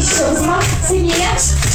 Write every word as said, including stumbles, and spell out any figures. Shows my singing out.